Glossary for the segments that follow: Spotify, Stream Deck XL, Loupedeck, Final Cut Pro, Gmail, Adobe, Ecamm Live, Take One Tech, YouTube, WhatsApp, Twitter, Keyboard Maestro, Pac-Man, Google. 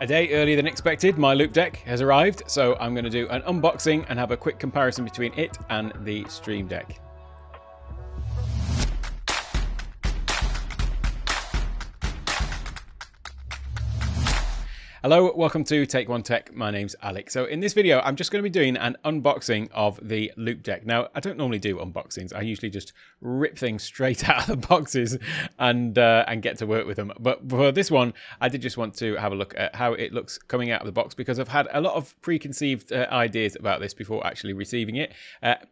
A day earlier than expected, my Loupedeck has arrived, so I'm going to do an unboxing and have a quick comparison between it and the Stream Deck. Hello, welcome to Take One Tech. My name's Alex. So in this video, I'm just going to be doing an unboxing of the Loupedeck. Now, I don't normally do unboxings. I usually just rip things straight out of the boxes and get to work with them. But for this one, I did just want to have a look at how it looks coming out of the box, because I've had a lot of preconceived ideas about this before actually receiving it.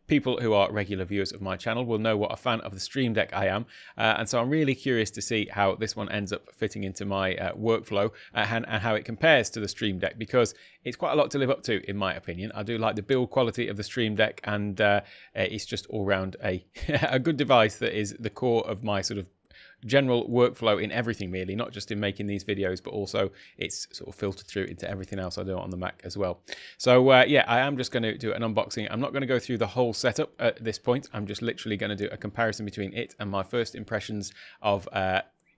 People who are regular viewers of my channel will know what a fan of the Stream Deck I am. And so I'm really curious to see how this one ends up fitting into my workflow and how it compares to the Stream Deck, because it's quite a lot to live up to, in my opinion. I do like the build quality of the Stream Deck, and it's just all round a a good device that is the core of my sort of general workflow in everything, really, not just in making these videos, but also it's sort of filtered through into everything else I do on the Mac as well. So yeah, I am just going to do an unboxing. I'm not going to go through the whole setup at this point. I'm just literally going to do a comparison between it and my first impressions of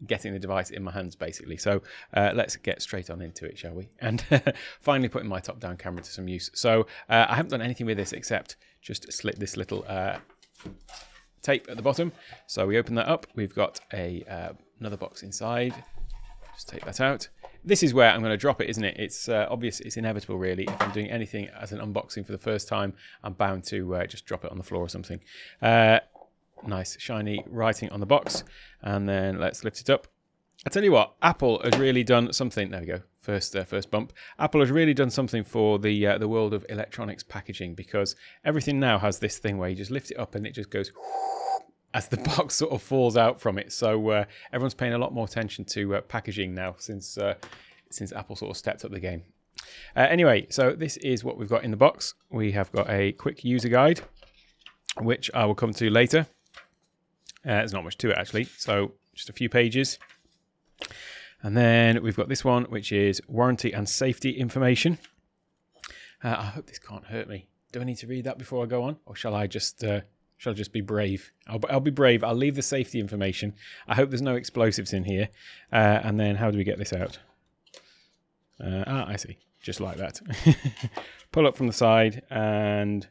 getting the device in my hands, basically. So let's get straight on into it, shall we? And finally putting my top down camera to some use. So I haven't done anything with this except just slip this little tape at the bottom. So we open that up. We've got a another box inside. Just take that out. This is where I'm going to drop it, isn't it? It's obvious, it's inevitable, really. If I'm doing anything as an unboxing for the first time, I'm bound to just drop it on the floor or something. Nice shiny writing on the box, and then let's lift it up. I tell you what, Apple has really done something. There we go. First bump. Apple has really done something for the world of electronics packaging, because everything now has this thing where you just lift it up and it just goes as the box sort of falls out from it. So everyone's paying a lot more attention to packaging now since Apple sort of stepped up the game. Anyway, so this is what we've got in the box. We have got a quick user guide, which I will come to later. There's not much to it, actually, so just a few pages. And then we've got this one, which is warranty and safety information. I hope this can't hurt me. Do I need to read that before I go on, or shall I just be brave? I'll be brave. I'll leave the safety information. I hope there's no explosives in here. And then how do we get this out? I see, just like that. Pull up from the side, and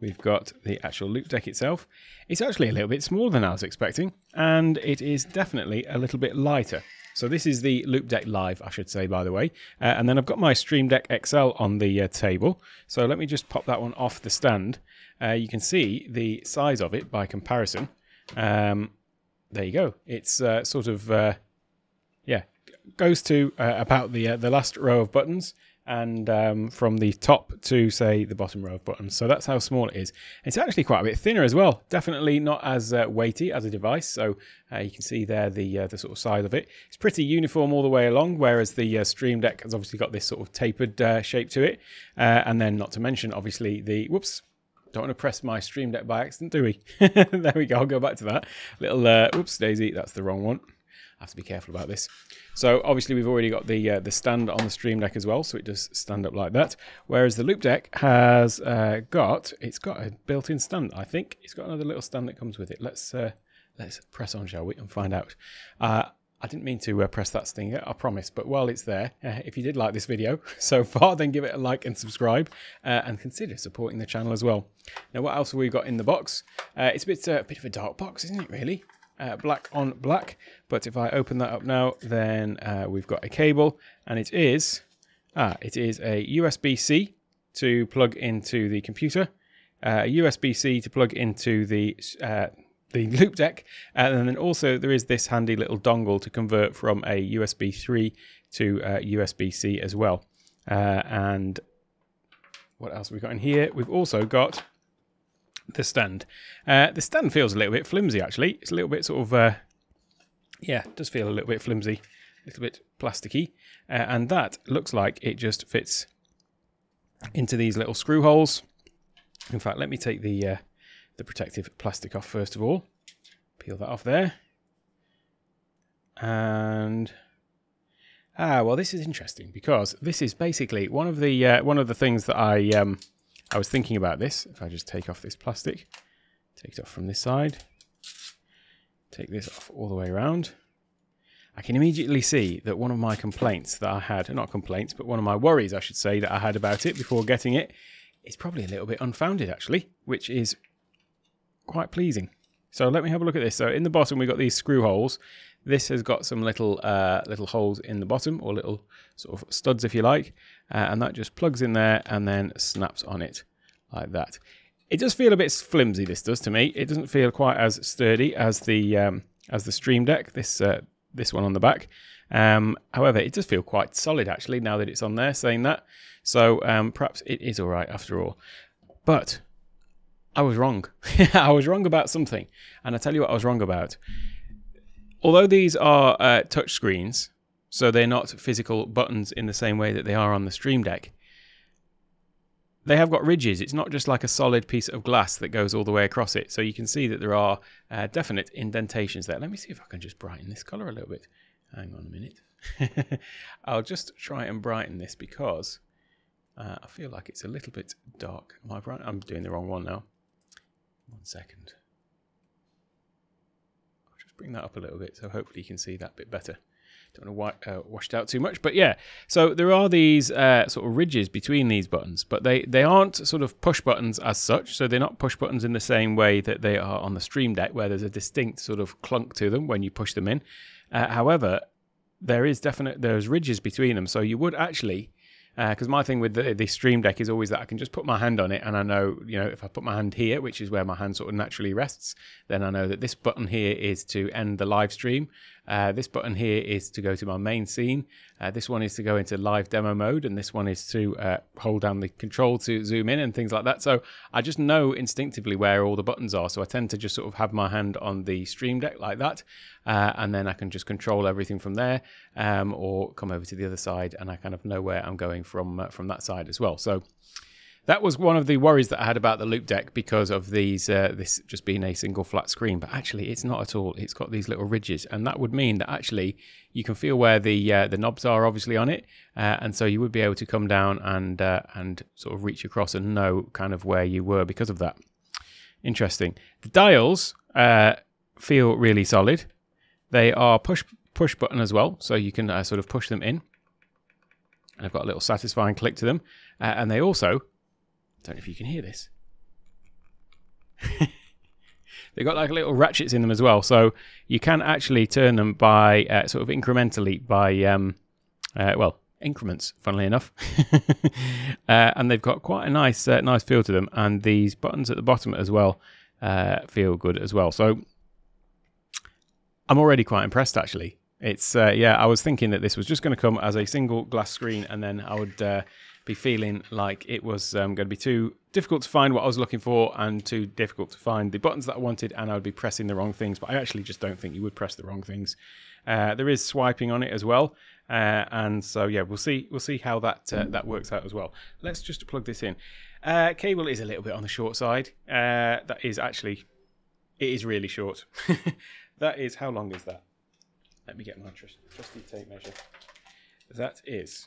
we've got the actual Loupedeck itself. It's actually a little bit smaller than I was expecting, and it is definitely a little bit lighter. So this is the Loupedeck Live, I should say, by the way. And then I've got my Stream Deck XL on the table. So let me just pop that one off the stand. You can see the size of it by comparison. There you go. It's sort of, yeah, goes to about the last row of buttons, and from the top to, say, the bottom row of buttons. So that's how small it is. It's actually quite a bit thinner as well. Definitely not as weighty as a device. So you can see there the sort of size of it. It's pretty uniform all the way along, whereas the Stream Deck has obviously got this sort of tapered shape to it. And then not to mention, obviously, the... Whoops. Don't want to press my Stream Deck by accident, do we? There we go. I'll go back to that. Little... whoops, Daisy. That's the wrong one. I have to be careful about this. So obviously we've already got the stand on the Stream Deck as well, so it does stand up like that. Whereas the Loupedeck has got a built-in stand, I think. It's got another little stand that comes with it. Let's press on, shall we, and find out. I didn't mean to press that thing, I promise, but while it's there, if you did like this video so far, then give it a like and subscribe, and consider supporting the channel as well. Now, what else have we got in the box? It's a bit of a dark box, isn't it, really? Black on black, but if I open that up now, then we've got a cable, and it is a USB-C to plug into the computer, a USB-C to plug into the Loupedeck, and then also there is this handy little dongle to convert from a USB 3 to USB-C as well. And what else have we got in here? We've also got the stand. The stand feels a little bit flimsy, actually. It's a little bit sort of, yeah, it does feel a little bit flimsy, a little bit plasticky. And that looks like it just fits into these little screw holes. In fact, let me take the protective plastic off first of all. Peel that off there. And... ah, well, this is interesting, because this is basically one of the things that I was thinking about this. If I just take off this plastic, take it off from this side, take this off all the way around. I can immediately see that one of my complaints that I had, not complaints, but one of my worries, I should say, that I had about it before getting it, is probably a little bit unfounded, actually, which is quite pleasing. So let me have a look at this. So in the bottom, we've got these screw holes. This has got some little little holes in the bottom, or little sort of studs, if you like, and that just plugs in there and then snaps on it like that. It does feel a bit flimsy, this does, to me. It doesn't feel quite as sturdy as the Stream Deck, this one on the back. However, it does feel quite solid, actually, now that it's on there, saying that. So perhaps it is all right after all. But I was wrong. I was wrong about something. And I tell you what I was wrong about. Although these are touch screens, so they're not physical buttons in the same way that they are on the Stream Deck, they have got ridges. It's not just like a solid piece of glass that goes all the way across it. So you can see that there are definite indentations there. Let me see if I can just brighten this color a little bit. Hang on a minute. I'll just try and brighten this because I feel like it's a little bit dark. Am I bright? I'm doing the wrong one now. 1 second. I'll just bring that up a little bit so hopefully you can see that bit better. Don't want to wash it out too much, but yeah. So there are these sort of ridges between these buttons, but they aren't sort of push buttons as such. So they're not push buttons in the same way that they are on the Stream Deck, where there's a distinct sort of clunk to them when you push them in. However, there's ridges between them. So you would actually, because my thing with the Stream Deck is always that I can just put my hand on it and I know, you know, if I put my hand here, which is where my hand sort of naturally rests, then I know that this button here is to end the live stream. This button here is to go to my main scene. This one is to go into live demo mode, and this one is to hold down the control to zoom in and things like that. So I just know instinctively where all the buttons are. So I tend to just sort of have my hand on the Stream Deck like that, and then I can just control everything from there, or come over to the other side, and I kind of know where I'm going from that side as well. So that was one of the worries that I had about the Loupedeck because of these this just being a single flat screen, but actually it's not at all. It's got these little ridges, and that would mean that actually you can feel where the knobs are obviously on it, and so you would be able to come down and sort of reach across and know kind of where you were because of that. Interesting. The dials feel really solid. They are push button as well, so you can sort of push them in. And I've got a little satisfying click to them. And they also, don't know if you can hear this. They've got like little ratchets in them as well. So you can actually turn them by sort of incrementally by, well, increments, funnily enough. And they've got quite a nice, nice feel to them. And these buttons at the bottom as well feel good as well. So I'm already quite impressed, actually. It's, yeah, I was thinking that this was just going to come as a single glass screen, and then I would be feeling like it was going to be too difficult to find what I was looking for and too difficult to find the buttons that I wanted, and I would be pressing the wrong things. But I actually just don't think you would press the wrong things. There is swiping on it as well. And so, yeah, we'll see how that works out as well. Let's just plug this in. Cable is a little bit on the short side. That is actually, it is really short. That is, how long is that? Let me get my trusty tape measure. That is,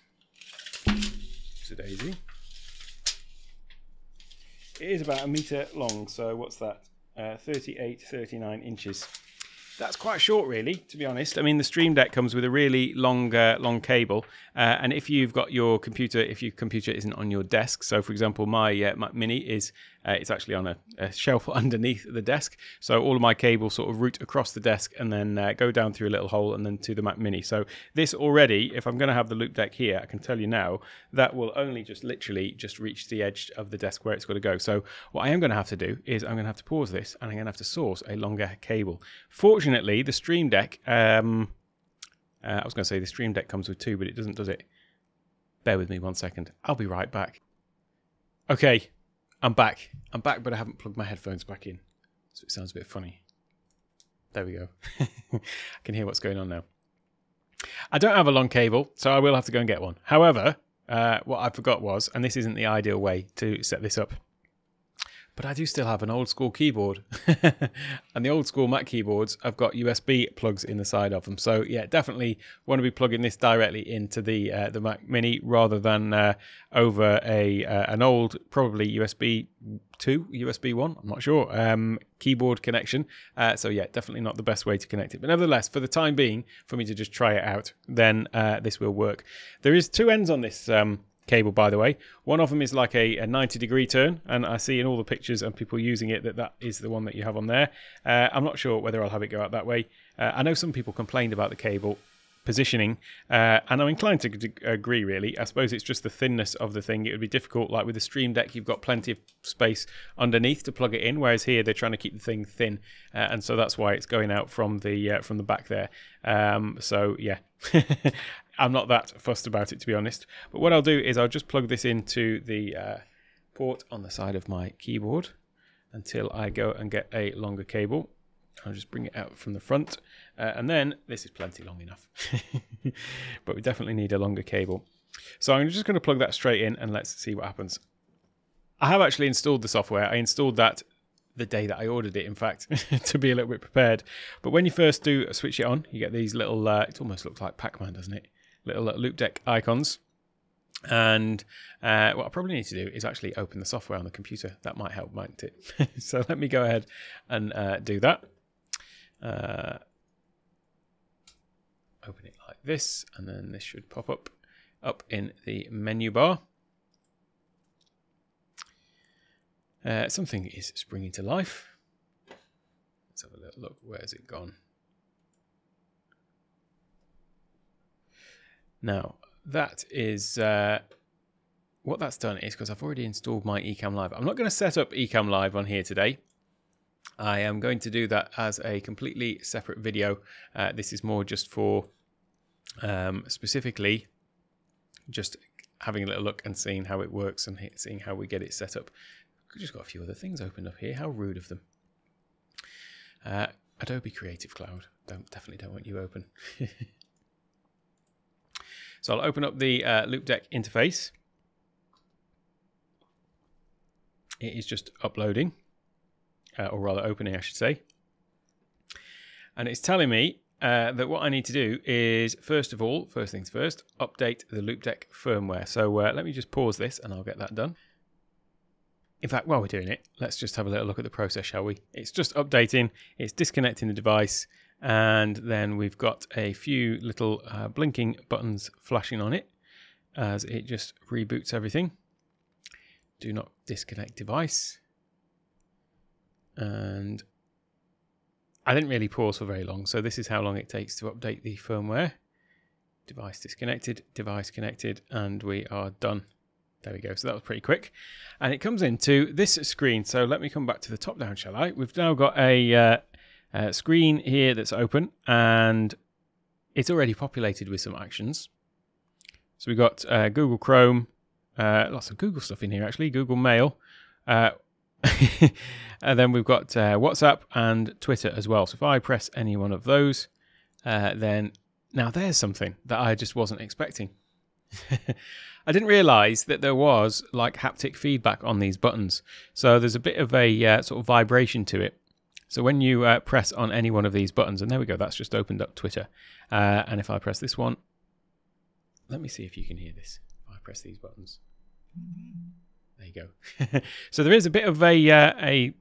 it's a daisy. It is about 1 meter long, so what's that? 38, 39 inches. That's quite short, really, to be honest. I mean, the Stream Deck comes with a really long cable, and if you've got your computer, if your computer isn't on your desk, so for example, my Mac Mini is, it's actually on a shelf underneath the desk, so all of my cables sort of route across the desk and then go down through a little hole and then to the Mac Mini. So this already, if I'm going to have the Loupedeck here, I can tell you now, that will only just literally just reach the edge of the desk where it's got to go. So what I am going to have to do is I'm going to have to pause this and I'm going to have to source a longer cable. Fortunately, the Stream Deck, I was going to say the Stream Deck comes with two, but it doesn't, does it? Bear with me 1 second. I'll be right back. Okay, I'm back, but I haven't plugged my headphones back in, so it sounds a bit funny. There we go. I can hear what's going on now. I don't have a long cable, so I will have to go and get one. However, what I forgot was, and this isn't the ideal way to set this up, But I do still have an old school keyboard. And the old school Mac keyboards, I've got USB plugs in the side of them. So yeah, definitely want to be plugging this directly into the Mac Mini rather than over a an old, probably USB 2, USB 1, I'm not sure, keyboard connection. So yeah, definitely not the best way to connect it. But nevertheless, for the time being, for me to just try it out, then this will work. There is two ends on this cable, by the way. One of them is like a 90-degree turn, and I see in all the pictures and people using it that that is the one that you have on there. I'm not sure whether I'll have it go out that way. I know some people complained about the cable positioning, and I'm inclined to agree, really. I suppose it's just the thinness of the thing. It would be difficult, like with the Stream Deck, you've got plenty of space underneath to plug it in, whereas here they're trying to keep the thing thin, and so that's why it's going out from the back there. So yeah, I'm not that fussed about it, to be honest. But what I'll do is I'll just plug this into the port on the side of my keyboard until I go and get a longer cable. I'll just bring it out from the front, and then this is plenty long enough. But we definitely need a longer cable. So I'm just going to plug that straight in and let's see what happens. I have actually installed the software. I installed that the day that I ordered it, in fact, to be a little bit prepared. But when you first do switch it on, you get these little, it almost looks like Pac-Man, doesn't it? Little Loupedeck icons. And what I probably need to do is actually open the software on the computer. That might help, mightn't it? So let me go ahead and do that. Open it like this, and then this should pop up in the menu bar. Something is springing to life. Let's have a little look. Where's it gone? Now that is what that's done is because I've already installed my Ecamm Live. I'm not going to set up Ecamm Live on here today. I am going to do that as a completely separate video. This is more just for specifically just having a little look and seeing how it works and seeing how we get it set up. We've just got a few other things opened up here. How rude of them. Adobe Creative Cloud. Definitely don't want you open. So I'll open up the Loupedeck interface. It is just uploading. Or rather opening, I should say. And it's telling me that what I need to do is, first of all, first things first, update the Loupedeck firmware. So let me just pause this and I'll get that done. In fact, while we're doing it, let's just have a little look at the process, shall we? It's just updating, it's disconnecting the device, and then we've got a few little blinking buttons flashing on it as it just reboots everything. Do not disconnect device. And I didn't really pause for very long, so this is how long it takes to update the firmware. Device disconnected, device connected, and we are done. There we go. So that was pretty quick. And it comes into this screen. So let me come back to the top down, shall I? We've now got a screen here that's open, and it's already populated with some actions. So we've got Google Chrome, lots of Google stuff in here, actually, Google Mail, and then we've got WhatsApp and Twitter as well. So if I press any one of those, then now there's something that I just wasn't expecting. I didn't realize that there was like haptic feedback on these buttons. So there's a bit of a sort of vibration to it. So when you press on any one of these buttons, and there we go, that's just opened up Twitter. And if I press this one, let me see if you can hear this. If I press these buttons. Mm-hmm. There you go. So there is a bit of a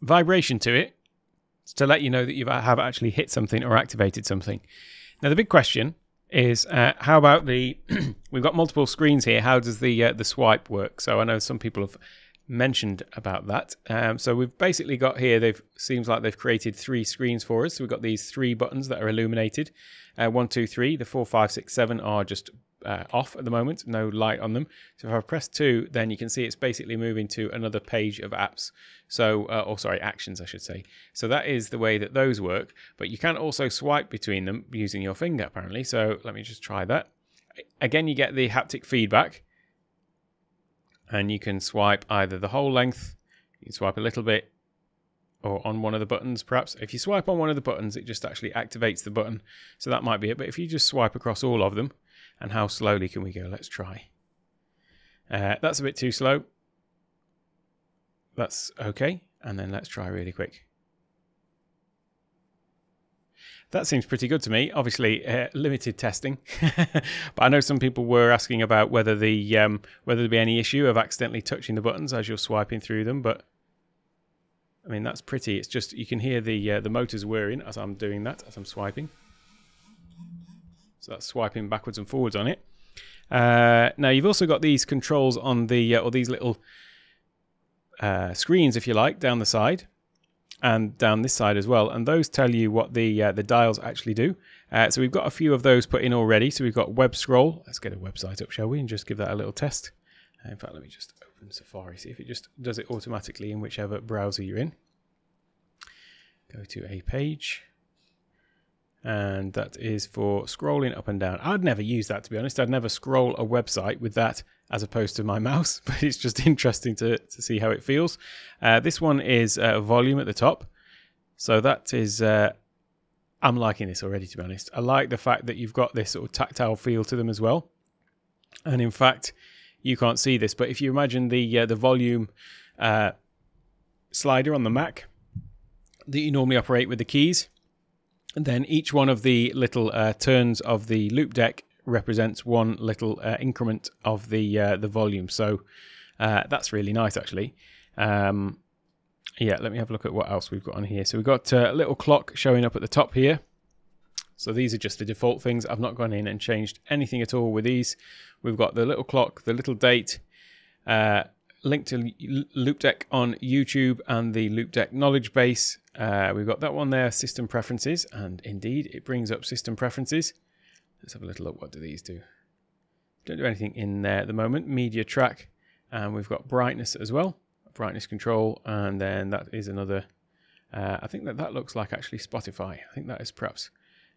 vibration to it to let you know that you have actually hit something or activated something. Now the big question is how about the we've got multiple screens here. How does the swipe work? So I know some people have mentioned about that. So we've basically got here, seems like they've created three screens for us. So we've got these three buttons that are illuminated. 1, 2, 3. The 4, 5, 6, 7 are just off at the moment, no light on them. So if I press 2, then you can see it's basically moving to another page of apps. So, or sorry, actions, I should say. So that is the way that those work. But you can also swipe between them using your finger, apparently. So let me just try that. Again, you get the haptic feedback. And you can swipe either the whole length, you can swipe a little bit, or on one of the buttons, perhaps. If you swipe on one of the buttons, it just actually activates the button. So that might be it. But if you just swipe across all of them, and how slowly can we go? Let's try. That's a bit too slow. that's okay. And then let's try really quick. That seems pretty good to me. Obviously, limited testing, but I know some people were asking about whether the whether there'd be any issue of accidentally touching the buttons as you're swiping through them. But I mean, that's pretty. It's just you can hear the motors whirring as I'm doing that, as I'm swiping. So that's swiping backwards and forwards on it. Now you've also got these controls on the or these little screens, if you like, down the side and down this side as well, and those tell you what the dials actually do. So we've got a few of those put in already. So we've got web scroll. Let's get a website up, shall we, and just give that a little test. In fact, let me just open Safari, see if it just does it automatically in whichever browser you're in. Go to a page, and that is for scrolling up and down. I'd never use that, to be honest. I'd never scroll a website with that as opposed to my mouse, but it's just interesting to see how it feels. This one is volume at the top. So that is, I'm liking this already, to be honest. I like the fact that you've got this sort of tactile feel to them as well. And in fact, you can't see this, but if you imagine the volume slider on the Mac that you normally operate with the keys, and then each one of the little turns of the Loupedeck represents one little increment of the volume. So that's really nice, actually. Yeah, let me have a look at what else we've got on here. So we've got a little clock showing up at the top here. So these are just the default things. I've not gone in and changed anything at all with these. We've got the little clock, the little date, link to Loupedeck on YouTube and the Loupedeck knowledge base. We've got that one there, system preferences, and indeed it brings up system preferences. Let's have a little look. What do these do? Don't do anything in there at the moment. Media track, and we've got brightness as well, brightness control, and then that is another. I think that looks like actually Spotify. I think that is perhaps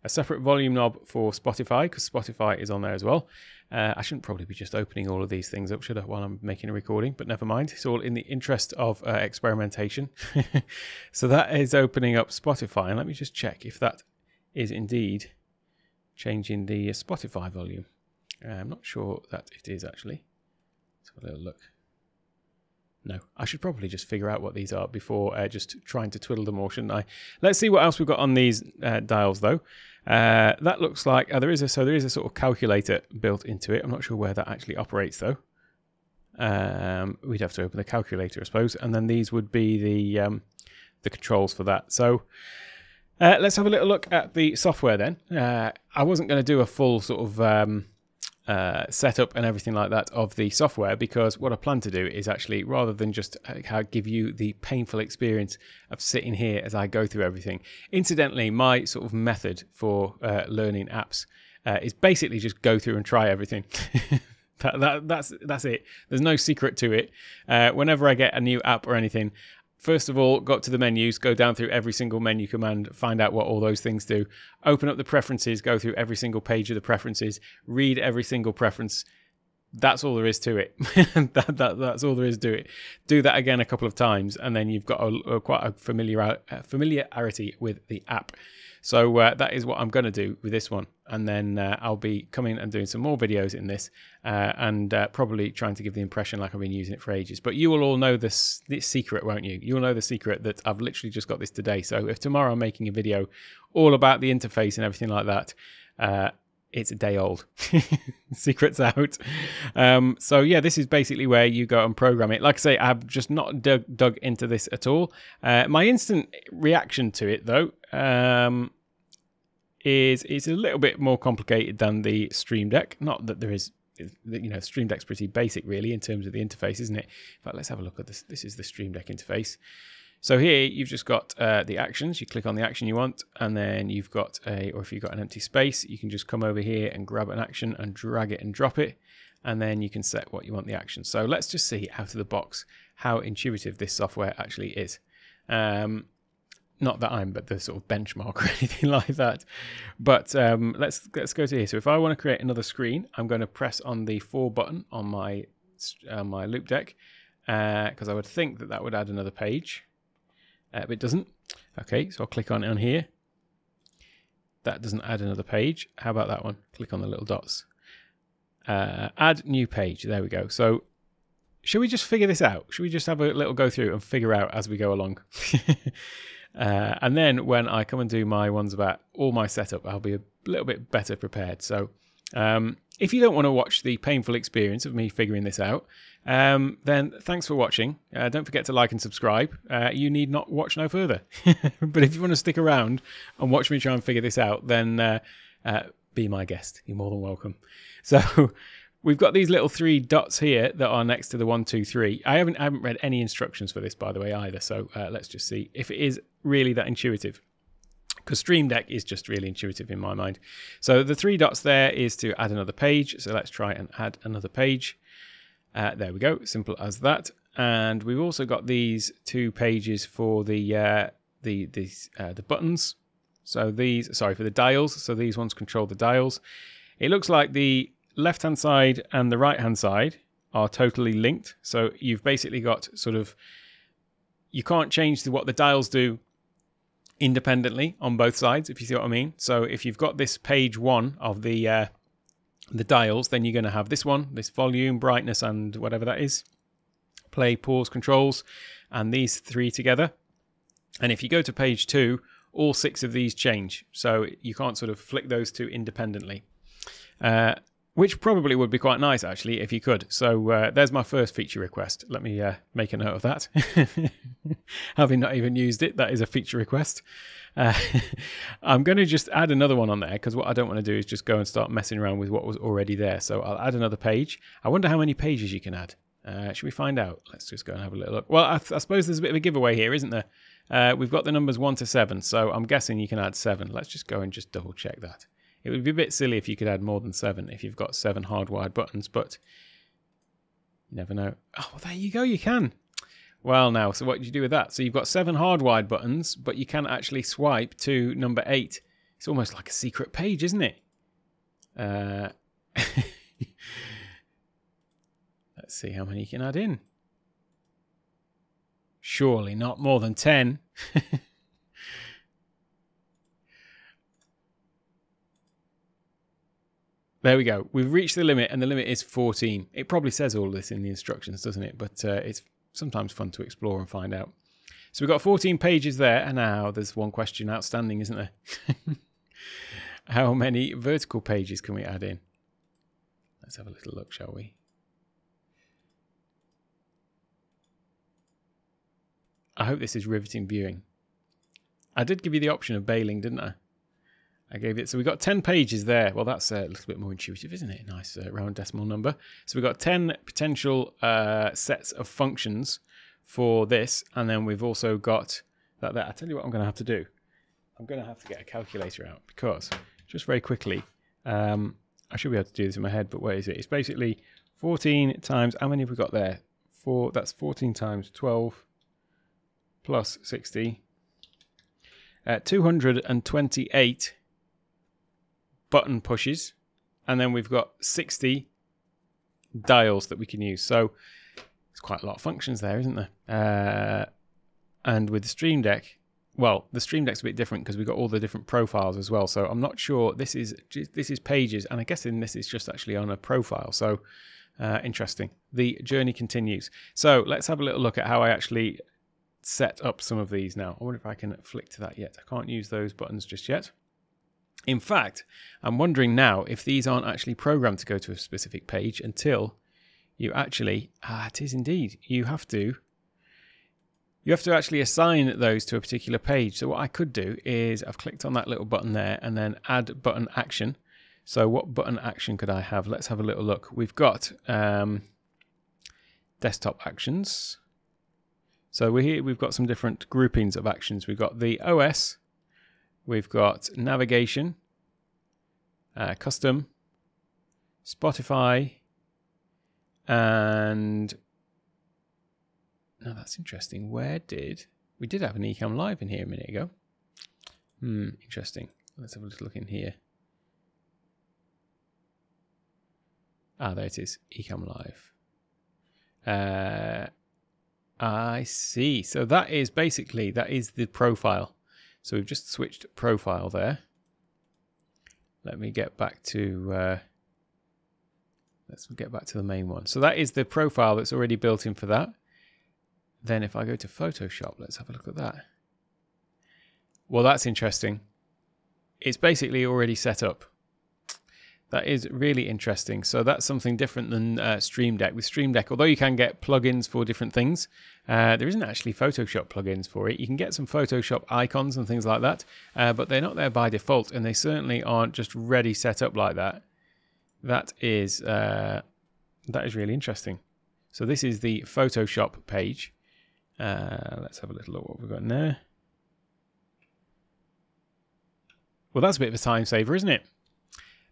a separate volume knob for Spotify, because Spotify is on there as well. I shouldn't probably be just opening all of these things up, should I, while I'm making a recording? But never mind. It's all in the interest of experimentation. So that is opening up Spotify. And let me just check if that is indeed changing the Spotify volume. I'm not sure that it is, actually. Let's have a little look. No, I should probably just figure out what these are before just trying to twiddle them all, shouldn't I? Let's see what else we've got on these dials, though. That looks like there is a sort of calculator built into it. I'm not sure where that actually operates, though. We'd have to open the calculator, I suppose, and then these would be the controls for that. So let's have a little look at the software then. I wasn't going to do a full sort of setup and everything like that of the software, because what I plan to do is actually, rather than just give you the painful experience of sitting here as I go through everything. Incidentally, my sort of method for learning apps is basically just go through and try everything. that's it. There's no secret to it. Whenever I get a new app or anything, first of all, go up to the menus, go down through every single menu command, find out what all those things do, open up the preferences, go through every single page of the preferences, read every single preference. That's all there is to it. that's all there is to it. Do that again a couple of times, and then you've got quite a familiarity with the app. So that is what I'm going to do with this one. And then I'll be coming and doing some more videos in this and probably trying to give the impression like I've been using it for ages. But you will all know this secret, won't you? You'll know the secret that I've literally just got this today. So if tomorrow I'm making a video all about the interface and everything like that, it's a day old. Secret's out. So yeah, this is basically where you go and program it. Like I say, I've just not dug into this at all. My instant reaction to it, though, is it's a little bit more complicated than the Stream Deck. Not that there is, you know, Stream Deck's pretty basic really in terms of the interface, isn't it? In fact, let's have a look at this. This is the Stream Deck interface. So here you've just got the actions. You click on the action you want, and then you've got or if you've got an empty space, you can just come over here and grab an action and drag it and drop it. And then you can set what you want the action. So let's just see out of the box how intuitive this software actually is. Not that I'm, but the sort of benchmark or anything like that. But let's go to here. So if I want to create another screen, I'm going to press on the 4 button on my Loupedeck, because I would think that would add another page. But it doesn't. Okay, so I'll click on it on here. That doesn't add another page. How about that one? Click on the little dots. Add new page. There we go. So Should we just figure this out? Should we just have a little go through and figure out as we go along? And then when I come and do my ones about all my setup, I'll be a little bit better prepared. So if you don't want to watch the painful experience of me figuring this out, then thanks for watching. Don't forget to like and subscribe. You need not watch no further. But if you want to stick around and watch me try and figure this out, then be my guest. You're more than welcome. So we've got these little three dots here that are next to the 1, 2, 3. I haven't read any instructions for this, by the way, either. So let's just see if it is really that intuitive, because Stream Deck is just really intuitive in my mind. So the three dots there is to add another page. So let's try and add another page. There we go. Simple as that. And we've also got these two pages for the buttons. So these, sorry, for the dials. So these ones control the dials. It looks like the left-hand side and the right-hand side are totally linked. So you've basically got sort of, you can't change what the dials do independently on both sides, if you see what I mean. So if you've got this page one of the dials, then you're going to have this one, this volume, brightness, and whatever that is, play, pause, controls, and these three together. And if you go to page two, all six of these change. So you can't sort of flick those two independently, which probably would be quite nice, actually, if you could. So there's my first feature request. Let me make a note of that. Having not even used it, that is a feature request. I'm going to just add another one on there, because what I don't want to do is just go and start messing around with what was already there. So I'll add another page. I wonder how many pages you can add. Should we find out? Let's just go and have a little look. Well, I suppose there's a bit of a giveaway here, isn't there? We've got the numbers 1 to 7, so I'm guessing you can add 7. Let's just go and just double check that. It would be a bit silly if you could add more than 7 if you've got 7 hardwired buttons, but you never know. Oh, well, there you go, you can. Well, now, so what do you do with that? So you've got 7 hardwired buttons, but you can actually swipe to number 8. It's almost like a secret page, isn't it? Let's see how many you can add in. Surely not more than 10. There we go. We've reached the limit, and the limit is 14. It probably says all this in the instructions, doesn't it? But it's sometimes fun to explore and find out. So we've got 14 pages there, and now there's one question outstanding, isn't there? How many vertical pages can we add in? Let's have a little look, shall we? I hope this is riveting viewing. I did give you the option of bailing, didn't I? I gave it, so we got 10 pages there. Well, that's a little bit more intuitive, isn't it? Nice round decimal number. So we've got 10 potential sets of functions for this, and then we've also got that there. I tell you what I'm going to have to do. I'm going to have to get a calculator out, because just very quickly, I should be able to do this in my head, but where is it? It's basically 14 times, how many have we got there? 4, that's 14 times 12 plus 60, 228 button pushes, and then we've got 60 dials that we can use. So it's quite a lot of functions there, isn't there? And with the Stream Deck, well, the Stream Deck's a bit different because we've got all the different profiles as well. So I'm not sure, this is pages, and I guess in this is just actually on a profile. So interesting. The journey continues. So let's have a little look at how I actually set up some of these now. I wonder if I can flick to that yet. I can't use those buttons just yet. In fact, I'm wondering now if these aren't actually programmed to go to a specific page until you actually, it is indeed, you have to actually assign those to a particular page. So what I could do is I've clicked on that little button there and then add button action. So what button action could I have? Let's have a little look. We've got desktop actions. So we're here, we've got some different groupings of actions. We've got the OS, we've got navigation, custom, Spotify, and now that's interesting. Where did we did have an Ecamm Live in here a minute ago? Interesting. Let's have a little look in here. Ah, there it is, Ecamm Live. I see. So that is basically the profile. So we've just switched profile there. Let me get back to Let's get back to the main one. So that is the profile that's already built in for that. Then if I go to Photoshop, let's have a look at that. Well, that's interesting. It's basically already set up. That is really interesting. So that's something different than Stream Deck. With Stream Deck, although you can get plugins for different things, there isn't actually Photoshop plugins for it. You can get some Photoshop icons and things like that, but they're not there by default, and they certainly aren't just ready set up like that. That is really interesting. So this is the Photoshop page. Let's have a little look at what we've got in there. Well, that's a bit of a time saver, isn't it?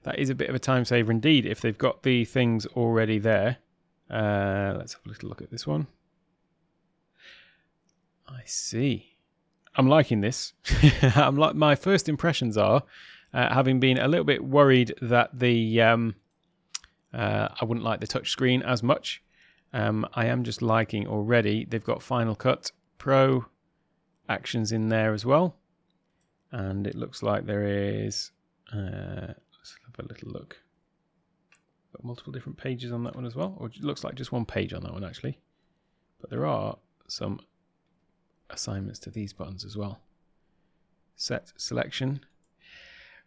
That is a bit of a time saver indeed, if they've got the things already there. Let's have a little look at this one. I see. I'm liking this. My first impressions are, having been a little bit worried that the I wouldn't like the touchscreen as much. I am just liking already. They've got Final Cut Pro actions in there as well, and it looks like there is. Have a little look. Got multiple different pages on that one as well, or it looks like just one page on that one actually, but there are some assignments to these buttons as well. Set selection.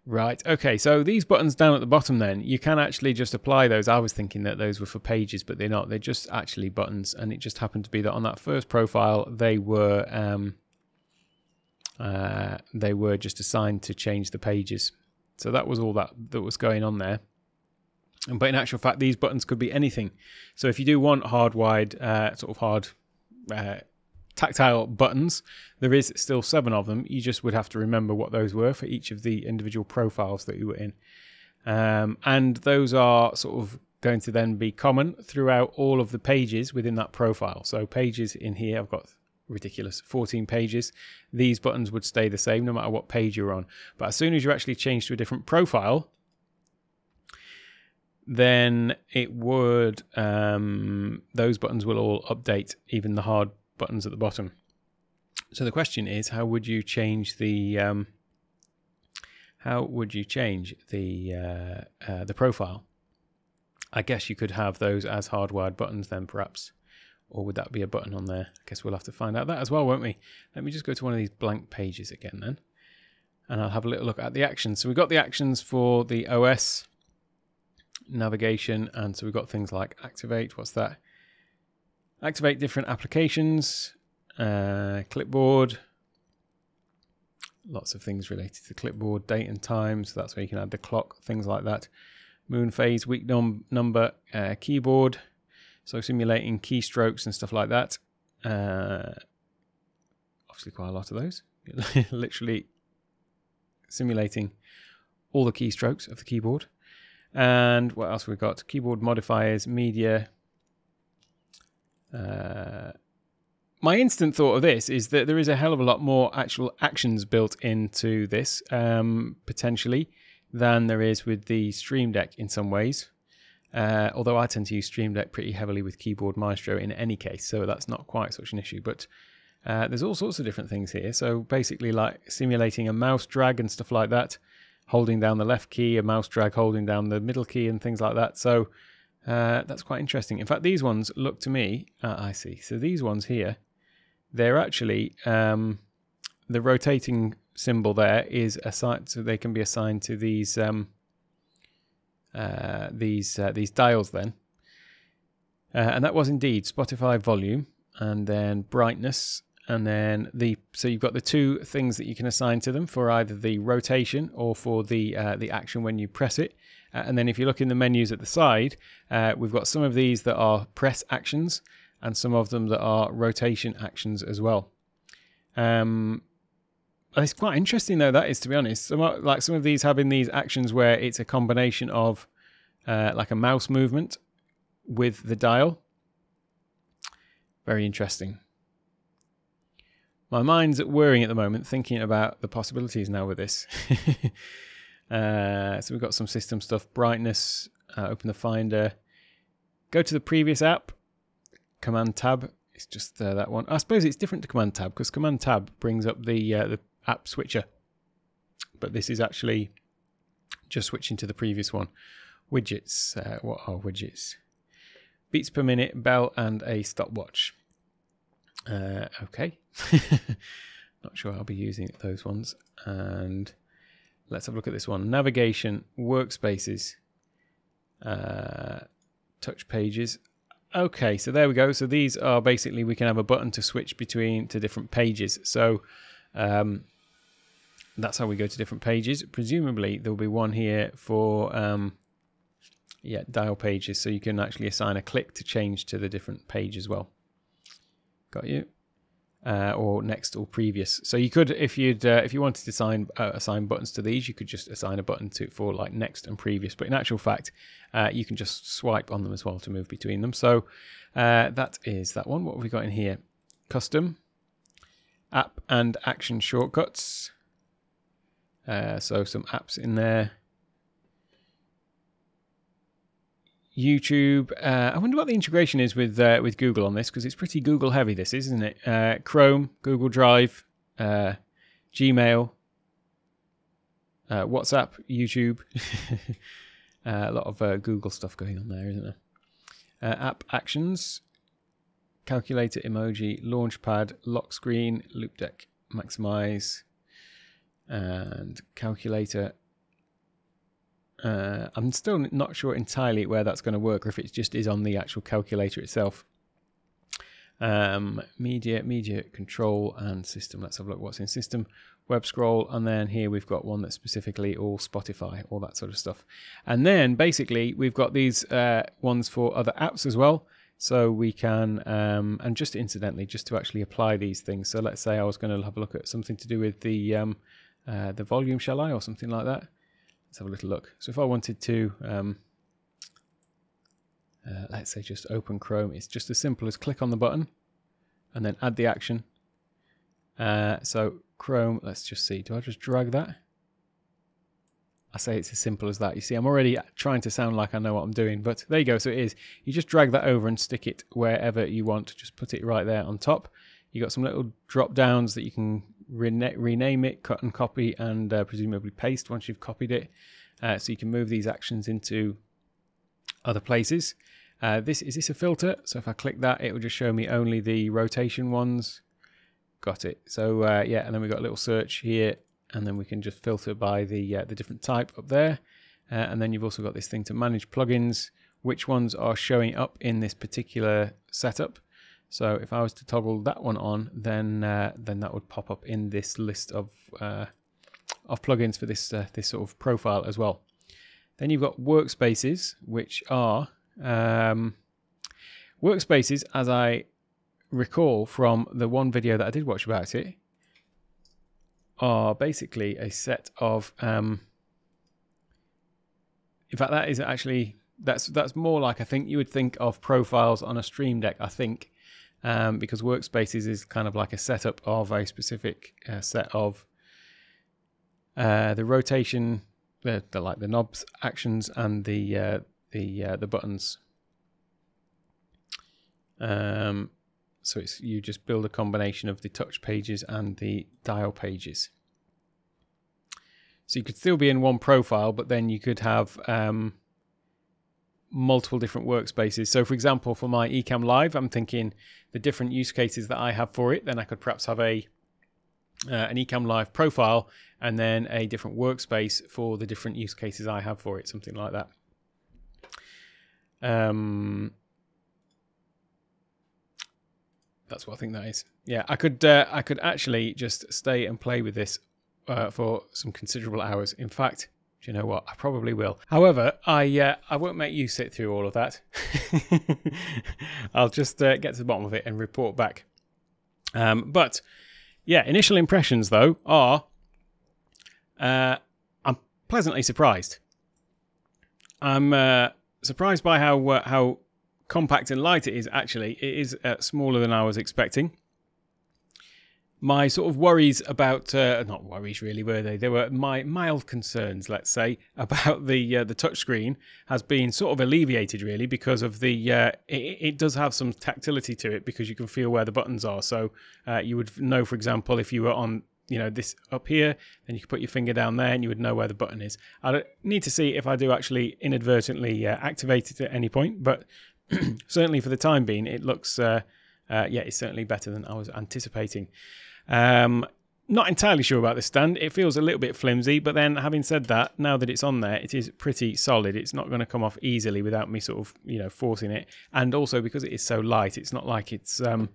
Right, okay, so these buttons down at the bottom then, you can actually just apply those. I was thinking that those were for pages, but they're not. They're just actually buttons, and it just happened to be that on that first profile they were just assigned to change the pages. So that was all that was going on there. But in actual fact, these buttons could be anything. So if you do want tactile buttons, there is still 7 of them. You just would have to remember what those were for each of the individual profiles that you were in. And those are sort of going to then be common throughout all of the pages within that profile. So pages in here, I've got ridiculous 14 pages. These buttons would stay the same no matter what page you're on, but as soon as you actually change to a different profile, then it would those buttons will all update, even the hard buttons at the bottom. So the question is, how would you change the profile? I guess you could have those as hardwired buttons then, perhaps. Or would that be a button on there? I guess we'll have to find out that as well, won't we? Let me just go to one of these blank pages again then, and I'll have a little look at the actions. So we've got the actions for the OS, navigation, and so we've got things like activate. What's that? Activate different applications, clipboard, lots of things related to clipboard, date and time, so that's where you can add the clock, things like that. Moon phase, week number, keyboard. So simulating keystrokes and stuff like that. Obviously quite a lot of those. Literally simulating all the keystrokes of the keyboard. And what else we've got? Keyboard modifiers, media. My instant thought of this is that there is a hell of a lot more actual actions built into this, potentially, than there is with the Stream Deck in some ways. Although I tend to use Stream Deck pretty heavily with Keyboard Maestro in any case, so that's not quite such an issue. But there's all sorts of different things here. So basically like simulating a mouse drag and stuff like that, holding down the left key, a mouse drag holding down the middle key and things like that. So that's quite interesting. In fact, these ones look to me, I see. So these ones here, they're actually, the rotating symbol there is assigned, so they can be assigned to these dials then, and that was indeed Spotify volume, and then brightness, and then so you've got the two things that you can assign to them for either the rotation or for the action when you press it. And then if you look in the menus at the side, we've got some of these that are press actions and some of them that are rotation actions as well. It's quite interesting though, that is, to be honest. Some of these having these actions where it's a combination of like a mouse movement with the dial. Very interesting. My mind's whirring at the moment thinking about the possibilities now with this. So we've got some system stuff, brightness, open the Finder, go to the previous app, Command Tab. It's just that one. I suppose it's different to Command Tab because Command Tab brings up the app switcher, but this is actually just switching to the previous one. Widgets. What are widgets? Beats per minute, bell, and a stopwatch. Okay. Not sure I'll be using those ones. And let's have a look at this one. Navigation, workspaces, touch pages. Okay, so there we go. So these are basically, we can have a button to switch between to different pages. So that's how we go to different pages. Presumably there'll be one here for dial pages. So you can actually assign a click to change to the different page as well. Got you. Or next or previous. So you could, if you wanted to assign buttons to these, you could just assign a button for like next and previous. But in actual fact, you can just swipe on them as well to move between them. So that is that one. What have we got in here? Custom, app and action shortcuts. So some apps in there. YouTube. I wonder what the integration is with Google on this, because it's pretty Google heavy. This isn't it? Chrome, Google Drive, Gmail, WhatsApp, YouTube. A lot of Google stuff going on there, isn't there? App actions, calculator emoji, launchpad, lock screen, Loupedeck, maximize, and calculator. I'm still not sure entirely where that's going to work, or if it just is on the actual calculator itself. Media control and system. Let's have a look what's in system. Web scroll, and then here we've got one that's specifically all Spotify, all that sort of stuff. And then basically we've got these ones for other apps as well. So we can, and just incidentally, just to actually apply these things. So let's say I was going to have a look at something to do with the volume, shall I, or something like that. Let's have a little look. So if I wanted to, let's say just open Chrome, it's just as simple as click on the button and then add the action. So Chrome, let's just see, do I just drag that? I say it's as simple as that. You see, I'm already trying to sound like I know what I'm doing, but there you go. So it is, you just drag that over and stick it wherever you want. Just put it right there on top. You got some little drop downs that you can rename it, cut and copy, and presumably paste once you've copied it. So you can move these actions into other places. Is this a filter? So if I click that, it will just show me only the rotation ones. Got it. So yeah, and then we've got a little search here, and then we can just filter by the different type up there. And then you've also got this thing to manage plugins, which ones are showing up in this particular setup. So if I was to toggle that one on, then that would pop up in this list of plugins for this this sort of profile as well. Then you've got workspaces, which are workspaces. As I recall from the one video that I did watch about it, are basically a set of. In fact, that is actually that's more like I think you would think of profiles on a Stream Deck. I think. Because workspaces is kind of like a setup of a specific set of the rotation, the knobs, actions, and the buttons. So it's you just build a combination of the touch pages and the dial pages. So you could still be in one profile, but then you could have. Multiple different workspaces. So for example, for my Ecamm Live, I'm thinking the different use cases that I have for it, then I could perhaps have a an Ecamm Live profile and then a different workspace for the different use cases I have for it, something like that. That's what I think that is. Yeah, I could actually just stay and play with this for some considerable hours. In fact, do you know what? I probably will. However, I won't make you sit through all of that. I'll just get to the bottom of it and report back. But yeah, initial impressions though are I'm pleasantly surprised. I'm surprised by how compact and light it is. Actually, it is smaller than I was expecting. My sort of worries about, not worries really, were they? They were my mild concerns, let's say, about the touchscreen has been sort of alleviated really because of the, it does have some tactility to it because you can feel where the buttons are. So you would know, for example, if you were on you know, this up here, then you can put your finger down there and you would know where the button is. I need to see if I do actually inadvertently activate it at any point, but certainly for the time being, it looks, yeah, it's certainly better than I was anticipating. Not entirely sure about this stand. It feels a little bit flimsy, but then having said that, now that it's on there, it is pretty solid. It's not going to come off easily without me sort of, you know, forcing it. And also because it is so light, it's not like it's going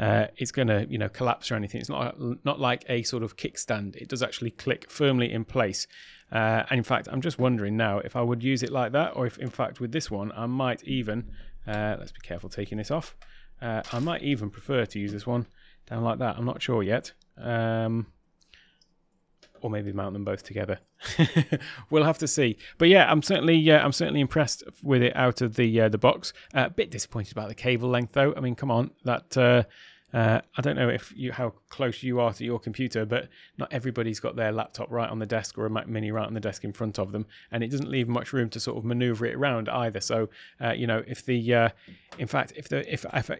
to, you know, collapse or anything. It's not like a sort of kickstand. It does actually click firmly in place. And in fact, I'm just wondering now if I would use it like that, or if in fact with this one, I might even, let's be careful taking this off. I might even prefer to use this one down like that. I'm not sure yet. Or maybe mount them both together. We'll have to see. But yeah, I'm certainly impressed with it out of the box. A bit disappointed about the cable length though. I mean, come on, that I don't know if you how close you are to your computer, but not everybody's got their laptop right on the desk or a Mac Mini right on the desk in front of them, and it doesn't leave much room to sort of maneuver it around either. So you know, if the in fact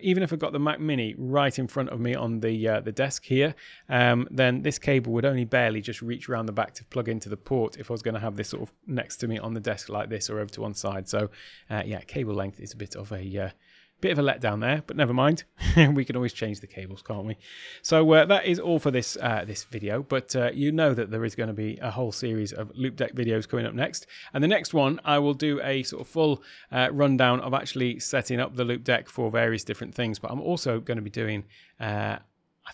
even if I got the Mac Mini right in front of me on the desk here, then this cable would only barely just reach around the back to plug into the port if I was going to have this sort of next to me on the desk like this or over to one side. So yeah, cable length is a bit of a bit of a letdown there, but never mind. We can always change the cables, can't we? So that is all for this this video, but you know that there is going to be a whole series of Loupedeck videos coming up next, and the next one I will do a sort of full rundown of actually setting up the Loupedeck for various different things. But I'm also going to be doing I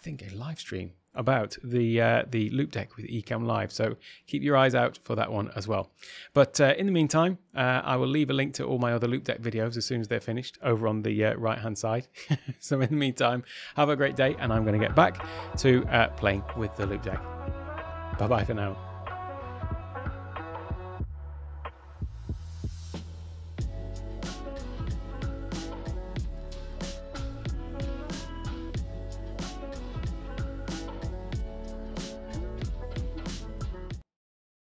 think a live stream about the Loupedeck with Ecamm Live, so keep your eyes out for that one as well. But in the meantime, I will leave a link to all my other Loupedeck videos as soon as they're finished over on the right hand side. So in the meantime, have a great day, and I'm going to get back to playing with the Loupedeck. Bye bye for now.